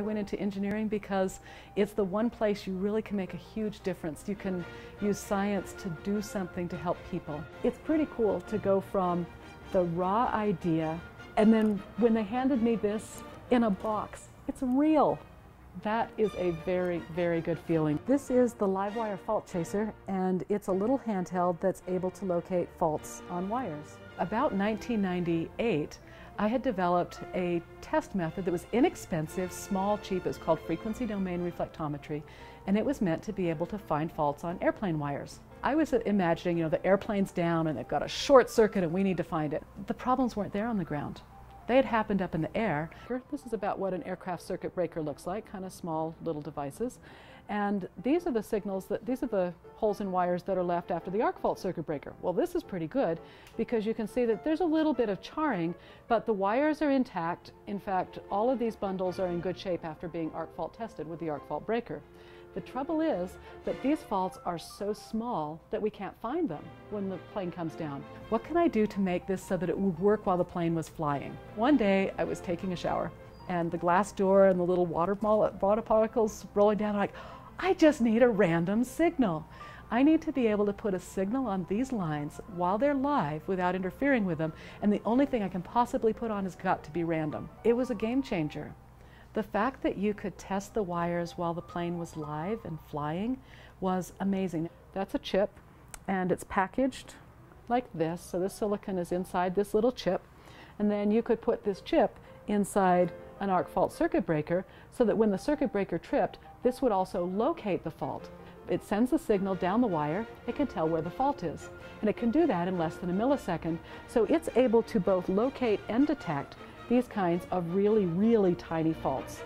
I went into engineering because it's the one place you really can make a huge difference. You can use science to do something to help people. It's pretty cool to go from the raw idea, and then when they handed me this in a box, it's real. That is a very, very good feeling. This is the LiveWire Fault Chaser, and it's a little handheld that's able to locate faults on wires. About 1998, I had developed a test method that was inexpensive, small, cheap. It was called frequency domain reflectometry, and it was meant to be able to find faults on airplane wires. I was imagining, you know, the airplane's down and they've got a short circuit and we need to find it. The problems weren't there on the ground. They had happened up in the air. This is about what an aircraft circuit breaker looks like, kind of small little devices. And these are the signals, these are the holes in wires that are left after the arc fault circuit breaker. Well, this is pretty good because you can see that there's a little bit of charring, but the wires are intact. In fact, all of these bundles are in good shape after being arc fault tested with the arc fault breaker. The trouble is that these faults are so small that we can't find them when the plane comes down. What can I do to make this so that it would work while the plane was flying? One day I was taking a shower and the glass door and the little water particles rolling down, I'm like, I just need a random signal. I need to be able to put a signal on these lines while they're live without interfering with them, and the only thing I can possibly put on has got to be random. It was a game changer. The fact that you could test the wires while the plane was live and flying was amazing. That's a chip, and it's packaged like this. So the silicon is inside this little chip, and then you could put this chip inside an arc fault circuit breaker so that when the circuit breaker tripped, this would also locate the fault. It sends a signal down the wire, it can tell where the fault is, and it can do that in less than a millisecond. So it's able to both locate and detect these kinds of really, really tiny faults.